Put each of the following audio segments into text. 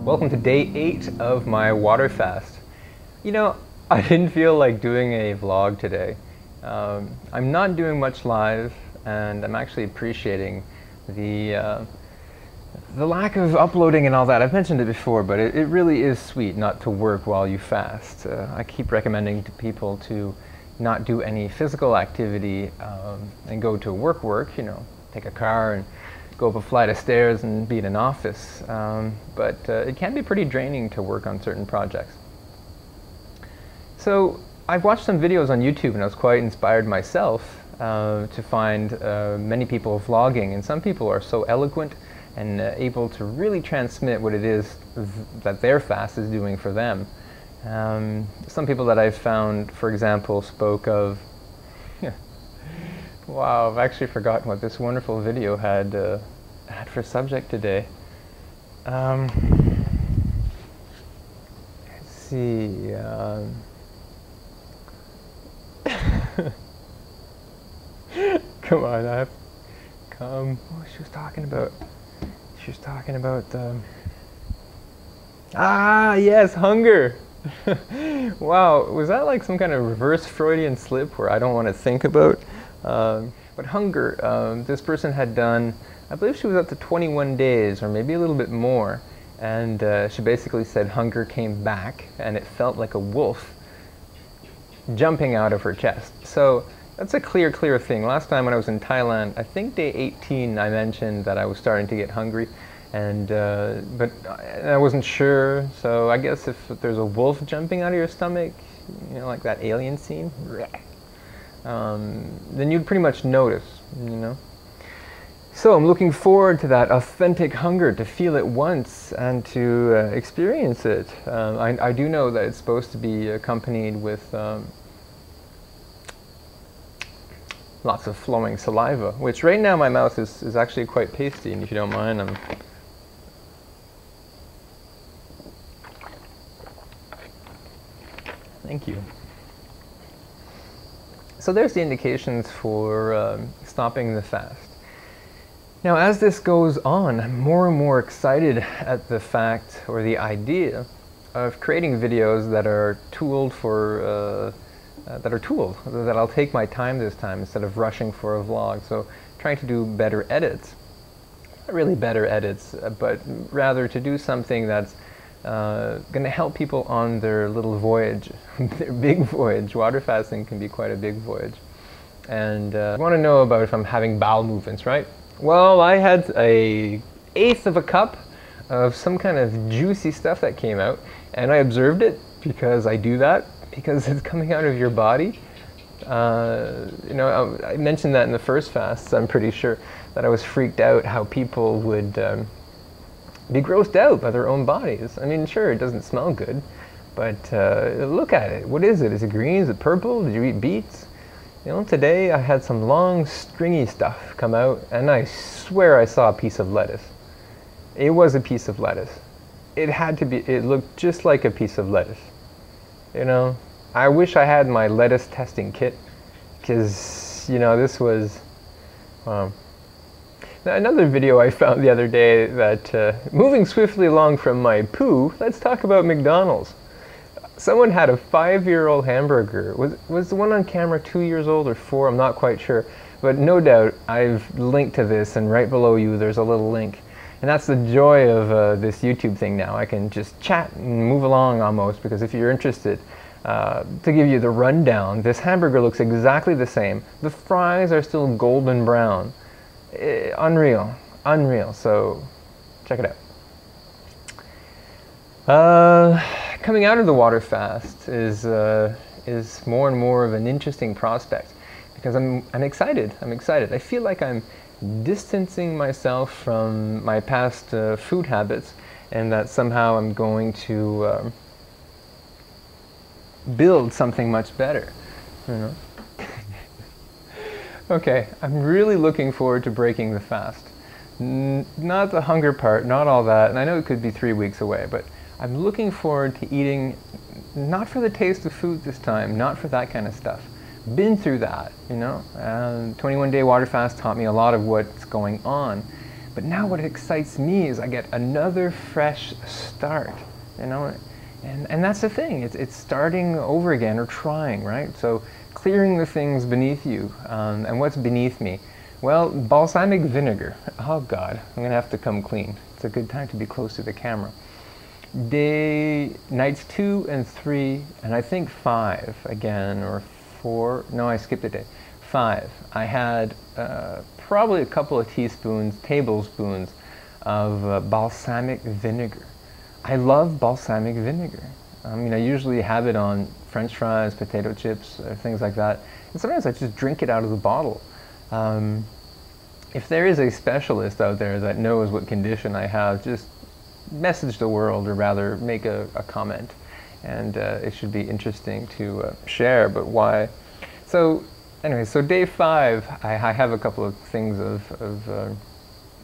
Welcome to day 8 of my water fast. You know, I didn't feel like doing a vlog today. I'm not doing much live, and I'm actually appreciating the lack of uploading and all that. I've mentioned it before, but it really is sweet not to work while you fast. I keep recommending to people to not do any physical activity and go to work, you know, take a car and go up a flight of stairs and be in an office, but it can be pretty draining to work on certain projects. So I've watched some videos on YouTube and I was quite inspired myself to find many people vlogging, and some people are so eloquent and able to really transmit what it is that their fast is doing for them. Some people that I've found, for example, spoke of wow, I've actually forgotten what this wonderful video had for subject today. Let's see. Come on, what was she talking about? She was talking about yes, hunger. Wow, was that like some kind of reverse Freudian slip where I don't want to think about? But hunger, this person had done, I believe she was up to 21 days or maybe a little bit more, and she basically said hunger came back and it felt like a wolf jumping out of her chest. So that's a clear thing. Last time when I was in Thailand, I think day 18, I mentioned that I was starting to get hungry, and but I wasn't sure, so I guess if there's a wolf jumping out of your stomach, you know, like that alien scene, then you'd pretty much notice, you know. So I'm looking forward to that authentic hunger, to feel it once and to experience it. I do know that it's supposed to be accompanied with lots of flowing saliva, which right now my mouth is actually quite pasty, and if you don't mind, thank you. So there's the indications for stopping the fast. Now as this goes on, I'm more and more excited at the fact, or the idea, of creating videos that are tooled, that I'll take my time this time instead of rushing for a vlog. So trying to do better edits, not really better edits, but rather to do something that's going to help people on their little voyage, their big voyage. Water fasting can be quite a big voyage. And I want to know about if I'm having bowel movements, right? Well, I had an eighth of a cup of some kind of juicy stuff that came out, and I observed it because I do that, because it's coming out of your body. You know, I mentioned that in the first fast, I'm pretty sure, that I was freaked out how people would be grossed out by their own bodies. I mean, sure, it doesn't smell good, but look at it. What is it? Is it green? Is it purple? Did you eat beets? You know, today I had some long, stringy stuff come out, and I swear I saw a piece of lettuce. It was a piece of lettuce. It had to be. It looked just like a piece of lettuce. You know, I wish I had my lettuce testing kit, because, you know, this was... Now, another video I found the other day that, moving swiftly along from my poo, let's talk about McDonald's. Someone had a 5-year-old hamburger. Was the one on camera 2 years old or 4? I'm not quite sure. But no doubt I've linked to this, and right below you there's a little link. And that's the joy of this YouTube thing now. I can just chat and move along almost, because if you're interested, to give you the rundown, this hamburger looks exactly the same. The fries are still golden brown. Unreal, so check it out. Coming out of the water fast is more and more of an interesting prospect, because I'm excited. I feel like I'm distancing myself from my past food habits, and that somehow I'm going to build something much better, you know? Okay, I'm really looking forward to breaking the fast. Not the hunger part, not all that, and I know it could be 3 weeks away, but I'm looking forward to eating, not for the taste of food this time, not for that kind of stuff. Been through that, you know. 21-day water fast taught me a lot of what's going on. But now what excites me is I get another fresh start, you know. And that's the thing, it's starting over again, or trying, right? So clearing the things beneath you. And what's beneath me? Well, balsamic vinegar. Oh God, I'm gonna have to come clean. It's a good time to be close to the camera. Nights 2 and 3, and I think 5 again, or 4, no, I skipped a day. 5, I had probably a couple of tablespoons of balsamic vinegar. I love balsamic vinegar. I mean, I usually have it on French fries, potato chips, or things like that. And sometimes I just drink it out of the bottle. If there is a specialist out there that knows what condition I have, just message the world, or rather make a comment. And it should be interesting to share, but why? So anyway, so day 5, I have a couple of things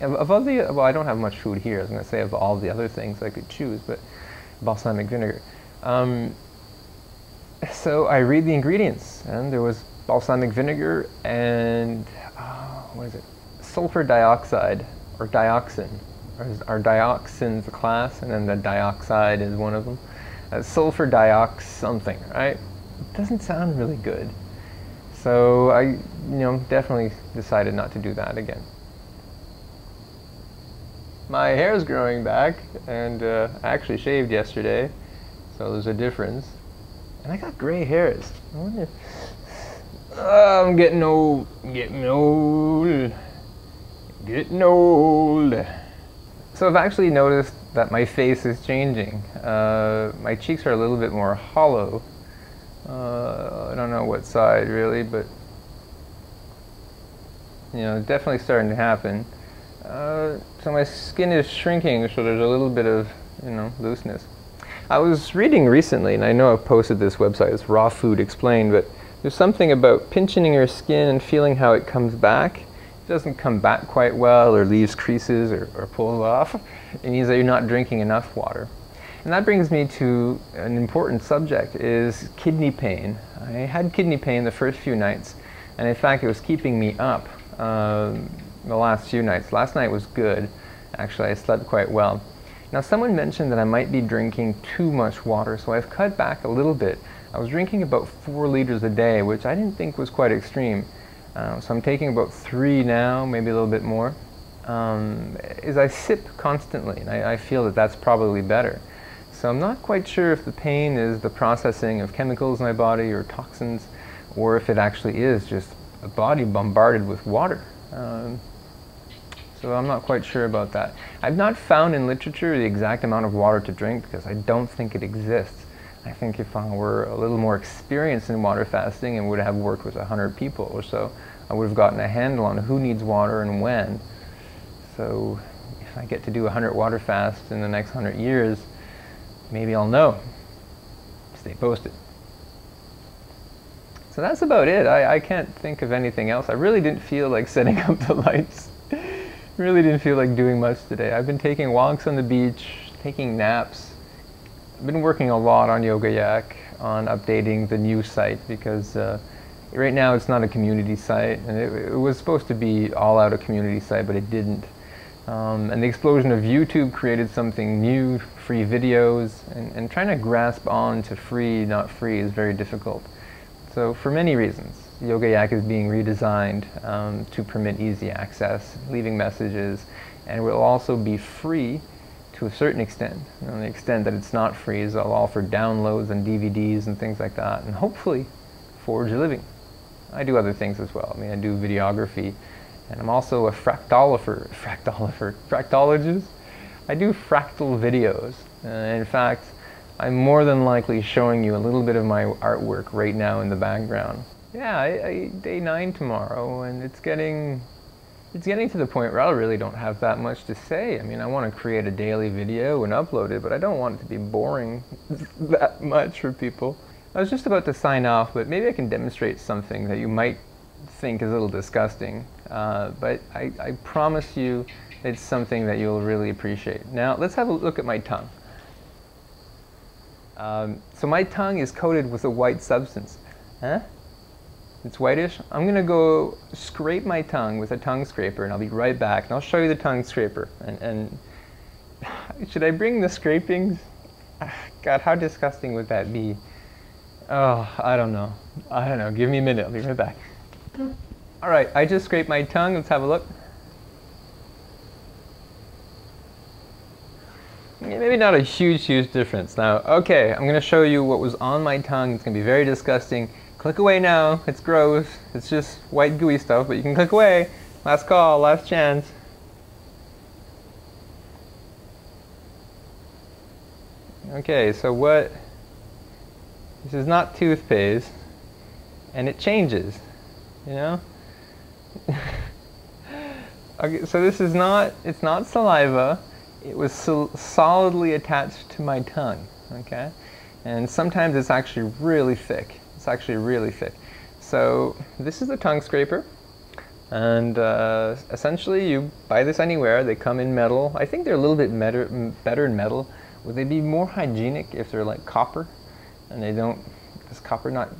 well, I don't have much food here. I was going to say of all the other things I could choose, but balsamic vinegar. So I read the ingredients, and there was balsamic vinegar and, what is it? Sulfur dioxide, or dioxin. Our dioxin's a class, and then the dioxide is one of them. Sulfur diox something, right? It doesn't sound really good. So I, you know, definitely decided not to do that again. My hair's growing back, and I actually shaved yesterday, so there's a difference. And I got gray hairs. I wonder. I'm getting old, getting old, getting old. So I've actually noticed that my face is changing. My cheeks are a little bit more hollow. I don't know what side really, but you know, definitely starting to happen. So my skin is shrinking, so there's a little bit of, you know, looseness. I was reading recently, and I know I've posted this website, it's Raw Food Explained, but there's something about pinching your skin and feeling how it comes back. It doesn't come back quite well, or leaves creases, or pulls off. It means that you're not drinking enough water. And that brings me to an important subject, is kidney pain. I had kidney pain the first few nights, and in fact it was keeping me up. The last few nights. Last night was good, actually. I slept quite well. Now someone mentioned that I might be drinking too much water, so I've cut back a little bit. I was drinking about 4 liters a day, which I didn't think was quite extreme. So I'm taking about 3 now, maybe a little bit more. As I sip constantly, and I feel that that's probably better. So I'm not quite sure if the pain is the processing of chemicals in my body, or toxins, or if it actually is just a body bombarded with water. So I'm not quite sure about that. I've not found in literature the exact amount of water to drink, because I don't think it exists. I think if I were a little more experienced in water fasting and would have worked with 100 people or so, I would have gotten a handle on who needs water and when. So if I get to do 100 water fasts in the next 100 years, maybe I'll know. Stay posted. So that's about it. I can't think of anything else. I really didn't feel like setting up the lights. Really didn't feel like doing much today. I've been taking walks on the beach, taking naps. I've been working a lot on Yoga Yak, on updating the new site, because right now it's not a community site, and it was supposed to be all out a community site, but it didn't. And the explosion of YouTube created something new, free videos, and trying to grasp on to free, not free is very difficult. So for many reasons, Yoga Yak is being redesigned to permit easy access, leaving messages, and will also be free to a certain extent. And the extent that it's not free is all for downloads and DVDs and things like that, and hopefully forge a living. I do other things as well. I mean, I do videography, and I'm also a fractologist. I do fractal videos. In fact, I'm more than likely showing you a little bit of my artwork right now in the background. Yeah, I day 9 tomorrow, and it's getting to the point where I really don't have that much to say. I mean, I want to create a daily video and upload it, but I don't want it to be boring that much for people. I was just about to sign off, but maybe I can demonstrate something that you might think is a little disgusting. But I promise you it's something that you'll really appreciate. Now, let's have a look at my tongue. So my tongue is coated with a white substance. Huh? It's whitish. I'm going to go scrape my tongue with a tongue scraper, and I'll be right back, and I'll show you the tongue scraper. And should I bring the scrapings? God, how disgusting would that be? Oh, I don't know. I don't know. Give me a minute. I'll be right back. All right, I just scraped my tongue. Let's have a look. Maybe not a huge, huge difference. Now, okay, I'm going to show you what was on my tongue. It's going to be very disgusting. Click away now. It's gross. It's just white, gooey stuff, but you can click away. Last call, last chance. Okay, so what? This is not toothpaste, and it changes, you know? Okay, so this is not, it's not saliva. It was solidly attached to my tongue, okay? And sometimes it's actually really thick. It's actually really thick. So this is the tongue scraper, and essentially you buy this anywhere. They come in metal. I think they're a little bit better in metal. Would they be more hygienic if they're like copper? And they don't, is copper not,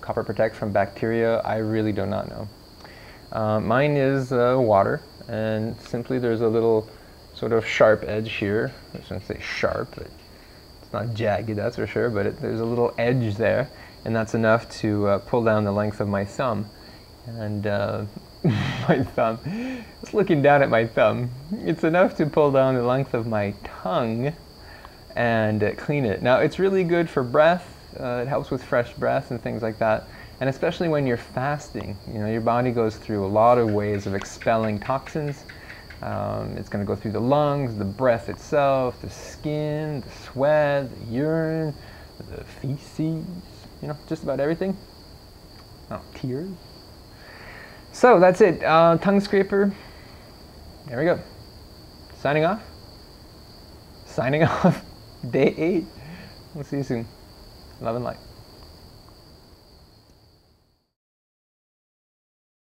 copper protect from bacteria? I really do not know. Mine is water, and simply there's a little sort of sharp edge here. I shouldn't say sharp, but it's not jagged, that's for sure, but there's a little edge there, and that's enough to pull down the length of my thumb. And my thumb, just looking down at my thumb, it's enough to pull down the length of my tongue and clean it. Now, it's really good for breath. It helps with fresh breath and things like that. And especially when you're fasting, you know, your body goes through a lot of ways of expelling toxins. It's going to go through the lungs, the breath itself, the skin, the sweat, the urine, the feces, you know, just about everything. Oh, tears. So that's it. Tongue scraper. There we go. Signing off. Signing off. Day 8. We'll see you soon. Love and light.